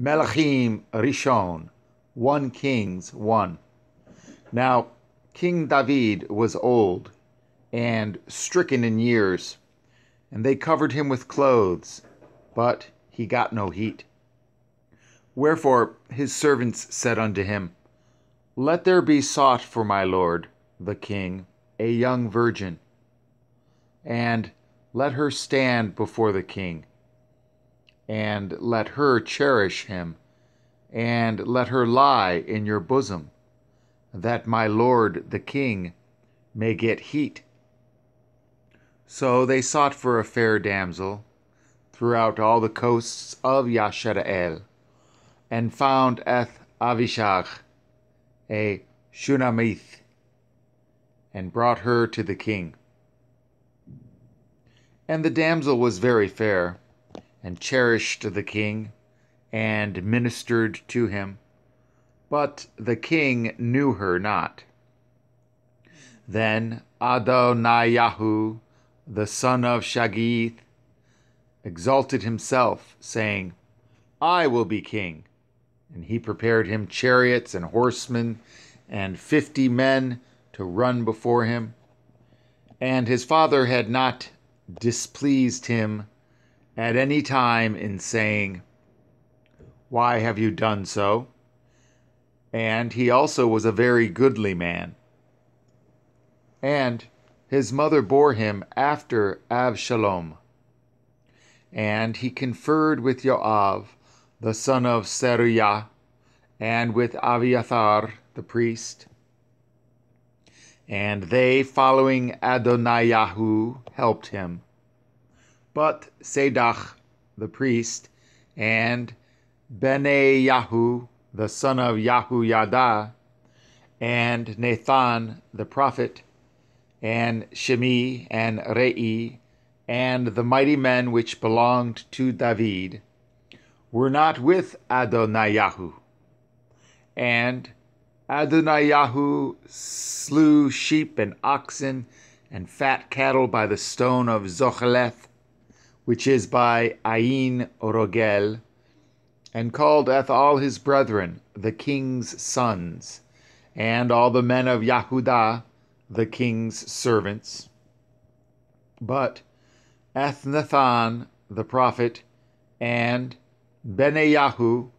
Melachim Rishon, 1 Kings 1. Now, King David was old and stricken in years, and they covered him with clothes, but he got no heat. Wherefore his servants said unto him, Let there be sought for my lord, the king, a young virgin, and let her stand before the king, and let her cherish him, and let her lie in your bosom, that my lord the king may get heat. So they sought for a fair damsel throughout all the coasts of Yasheda'el, and found at Avishag a Shunamith, and brought her to the king. And the damsel was very fair, and cherished the king, and ministered to him, but the king knew her not. Then Adoniyahu, the son of Shaggyith, exalted himself, saying, I will be king. And he prepared him chariots and horsemen and 50 men to run before him. And his father had not displeased him at any time in saying, Why have you done so? And he also was a very goodly man. And his mother bore him after Avshalom. And he conferred with Yoav, the son of Seruyah, and with Abiathar, the priest. And they, following Adoniyahu, helped him. But Seฎach, the priest, and Benayahu, the son of Yahuyada, and Nathan the prophet, and Shimi, and Rei, and the mighty men which belonged to David, were not with Adoniyahu. And Adoniyahu slew sheep and oxen and fat cattle by the stone of Zohaleth, which is by Ayin Rogel, and called at all his brethren, the king's sons, and all the men of Yahuyada, the king's servants. But Nathan the prophet, and Benayahu,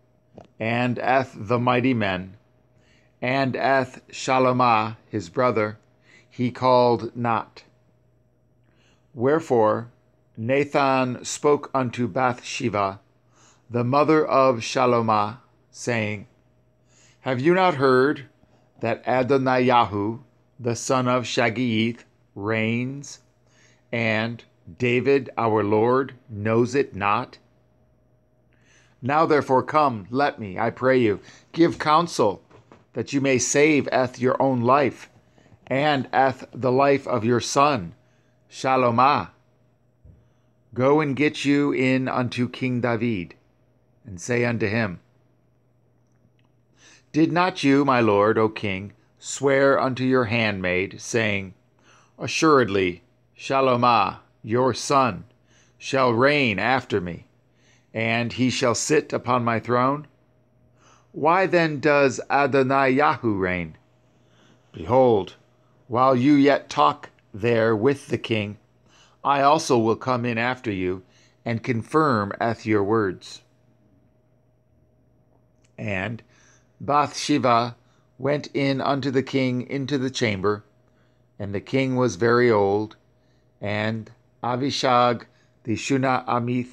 and the mighty men, and Shalama his brother, he called not. Wherefore Nathan spoke unto Bathsheba, the mother of Shalama, saying, Have you not heard that Adoniyahu, the son of Shaggyith, reigns, and David our Lord knows it not? Now therefore come, let me, I pray you, give counsel, that you may save your own life, and the life of your son, Shalomah. Go and get you in unto King David, and say unto him, Did not you, my lord, O king, swear unto your handmaid, saying, Assuredly, Shalomah, your son, shall reign after me, and he shall sit upon my throne? Why then does Adoniyahu reign? Behold, while you yet talk there with the king, I also will come in after you, and confirm your words. And Bathsheba went in unto the king into the chamber, and the king was very old, and Avishag the Shunamith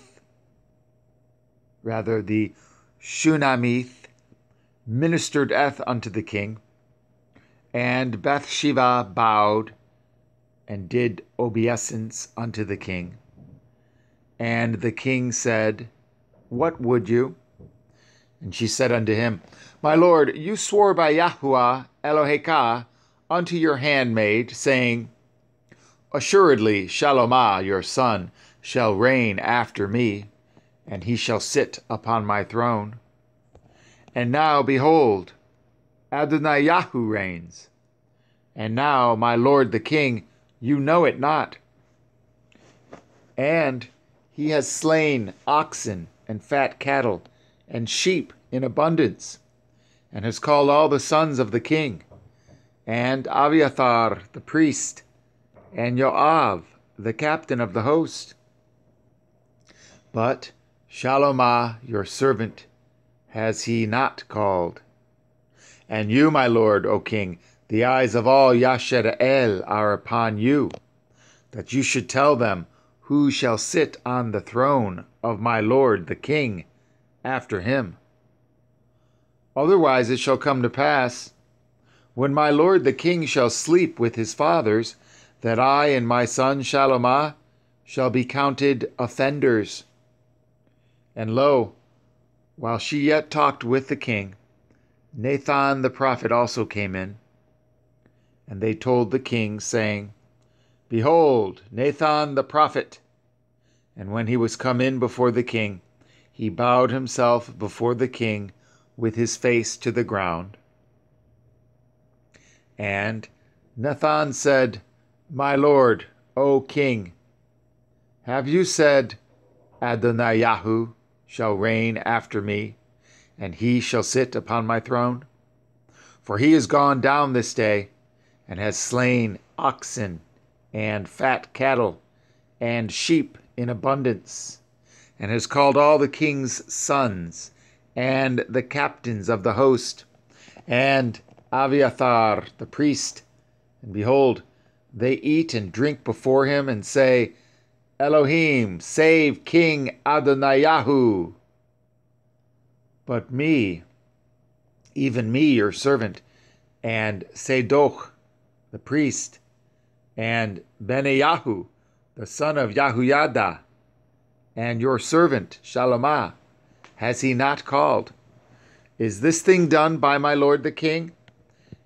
ministered unto the king, and Bathsheba bowed and did obeisance unto the king. And the king said, What would you? And she said unto him, My lord, you swore by Yahuwah Eloheka unto your handmaid, saying, Assuredly Shalomah your son shall reign after me, and he shall sit upon my throne. And now, behold, Adoniyahu reigns. And now, my lord the king, you know it not. And he has slain oxen and fat cattle, and sheep in abundance, and has called all the sons of the king, and Abiathar the priest, and Yoav the captain of the host. But Shalama your servant has he not called. And you, my lord, O king, the eyes of all Yasheda'el are upon you, that you should tell them who shall sit on the throne of my lord the king after him. Otherwise it shall come to pass, when my lord the king shall sleep with his fathers, that I and my son Shalamah shall be counted offenders. And lo, while she yet talked with the king, Nathan the prophet also came in. And they told the king, saying, Behold, Nathan the prophet. And when he was come in before the king, he bowed himself before the king with his face to the ground. And Nathan said, My lord, O king, have you said, Adoniyahu shall reign after me, and he shall sit upon my throne? For he is gone down this day, and has slain oxen and fat cattle and sheep in abundance, and has called all the king's sons and the captains of the host, and Abiathar the priest, and behold, they eat and drink before him, and say, Elohim, save King Adoniyahu. But me, even me, your servant, and Tzadok the priest, and Benayahu the son of Yahuyada, and your servant Shalamah, has he not called? Is this thing done by my lord the king?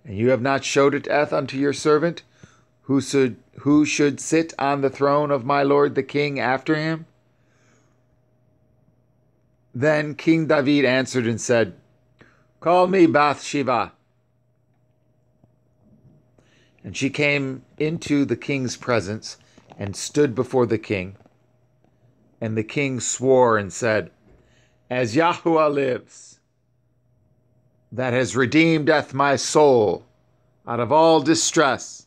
And you have not showed it unto your servant, who should sit on the throne of my lord the king after him? Then King David answered and said, Call me Bathsheba. And she came into the king's presence and stood before the king. And the king swore and said, As Yahuwah lives, that has redeemed my soul out of all distress,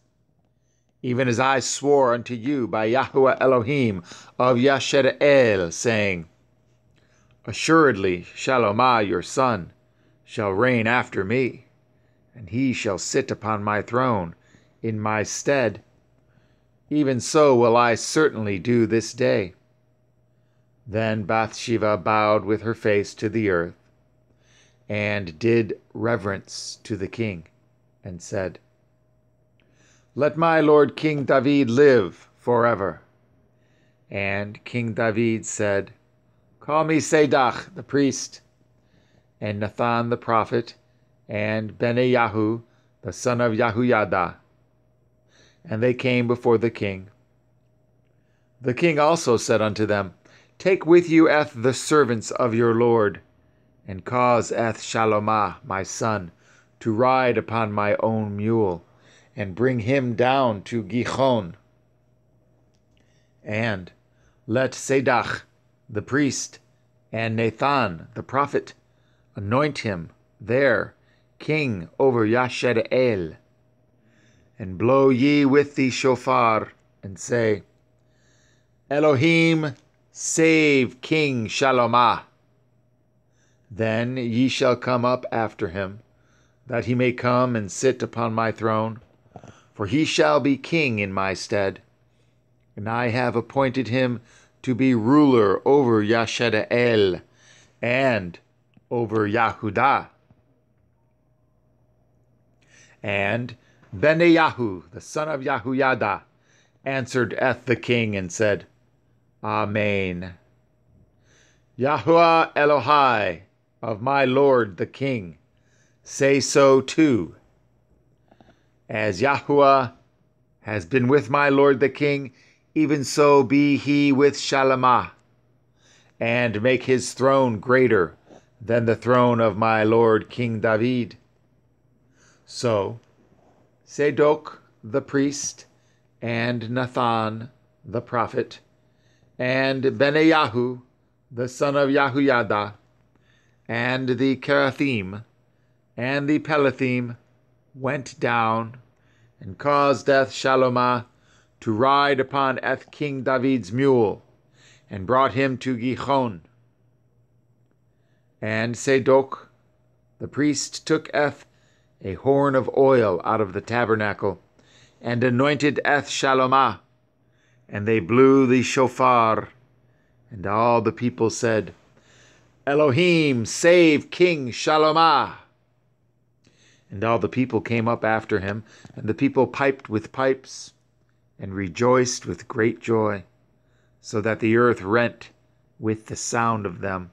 even as I swore unto you by Yahuwah Elohim of Yashar'el, saying, Assuredly Shalamah your son shall reign after me, and he shall sit upon my throne in my stead. Even so will I certainly do this day. Then Bathsheba bowed with her face to the earth, and did reverence to the king, and said, Let my lord King David live forever. And King David said, Call me Sedah the priest, and Nathan the prophet, and Benayahu the son of Yahuyada. And they came before the king. The king also said unto them, Take with you the servants of your lord, and cause Shalamah my son to ride upon my own mule, and bring him down to Gihon. And let Sedah the priest, and Nathan the prophet, anoint him there king over Yasheda'el. And blow ye with the shofar, and say, Elohim, save King Shalamah. Then ye shall come up after him, that he may come and sit upon my throne. For he shall be king in my stead, and I have appointed him to be ruler over Yasheda'el and over Yahudah. And Benayahu the son of Yahuyada answered the king and said, Amen. Yahuwah Elohi of my lord the king, say so too. As Yahuwah has been with my lord the king, even so be he with Shalamah, and make his throne greater than the throne of my lord King David. So Tzadok the priest, and Nathan the prophet, and Benayahu the son of Yahuyada, and the Kerathim and the Pelathim went down and caused Eth Shaloma to ride upon Eth King David's mule, and brought him to Gihon. And Seฎach the priest took Eth a horn of oil out of the tabernacle, and anointed Eth Shalomah, and they blew the shofar, and all the people said, Elohim, save King Shalomah! And all the people came up after him, and the people piped with pipes, and rejoiced with great joy, so that the earth rent with the sound of them.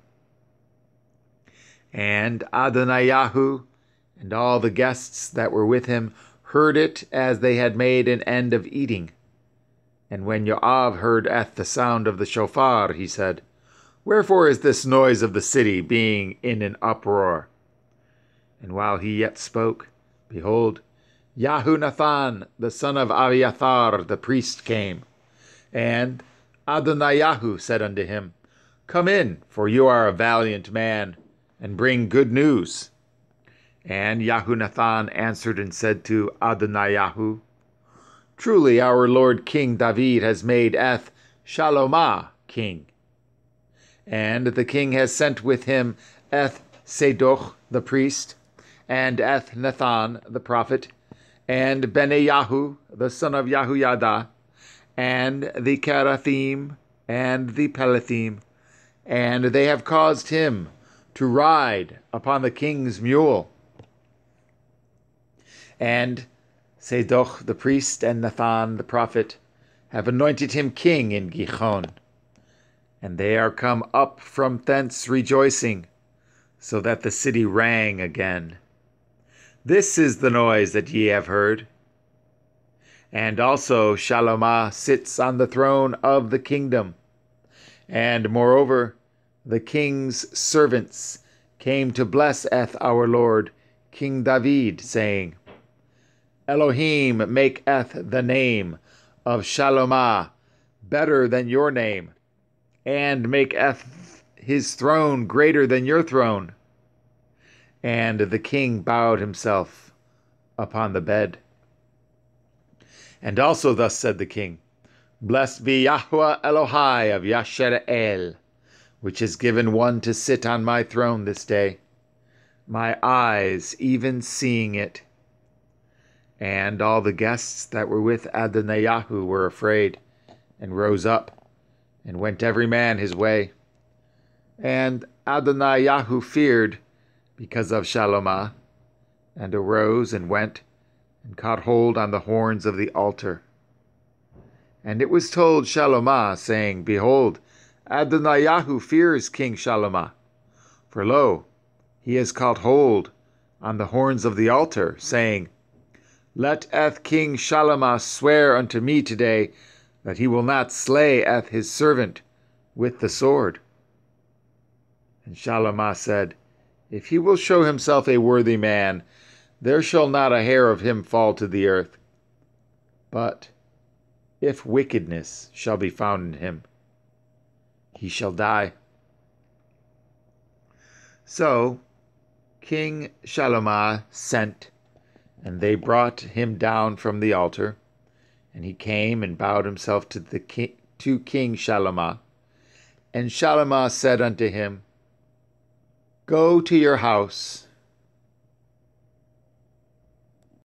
And Adoniyahu and all the guests that were with him heard it, as they had made an end of eating. And when Yoav heard at the sound of the shofar, he said, Wherefore is this noise of the city being in an uproar? And while he yet spoke, behold, Yahunathan the son of Abiathar the priest came. And Adoniyahu said unto him, Come in, for you are a valiant man, and bring good news. And Yahunathan answered and said to Adoniyahu, Truly our lord King David has made Eth Shalomah king, and the king has sent with him Eth Tzadok the priest, and Eth Nathan the prophet, and Benayahu the son of Yahuyada, and the Kerathim and the Pelathim, and they have caused him to ride upon the king's mule. And Tzadok the priest and Nathan the prophet have anointed him king in Gihon, and they are come up from thence rejoicing, so that the city rang again. This is the noise that ye have heard. And also Shalomah sits on the throne of the kingdom, and moreover the king's servants came to bless Eth our lord King David, saying, Elohim maketh the name of Shalomah better than your name, and maketh his throne greater than your throne. And the king bowed himself upon the bed. And also thus said the king, Blessed be Yahuwah Elohi of Yasheda'el, which has given one to sit on my throne this day, my eyes even seeing it. And all the guests that were with Adoniyahu were afraid, and rose up, and went every man his way. And Adoniyahu feared because of Shalomah, and arose and went, and caught hold on the horns of the altar. And it was told Shalomah, saying, Behold, Adoniyahu fears King Shalomah, for lo, he has caught hold on the horns of the altar, saying, Let Eth King Shalomah swear unto me today that he will not slay Eth his servant with the sword. And Shalomah said, If he will show himself a worthy man, there shall not a hair of him fall to the earth. But if wickedness shall be found in him, he shall die. So King Shalomah sent, and they brought him down from the altar, and he came and bowed himself to King Shalomah. And Shalomah said unto him, Go to your house,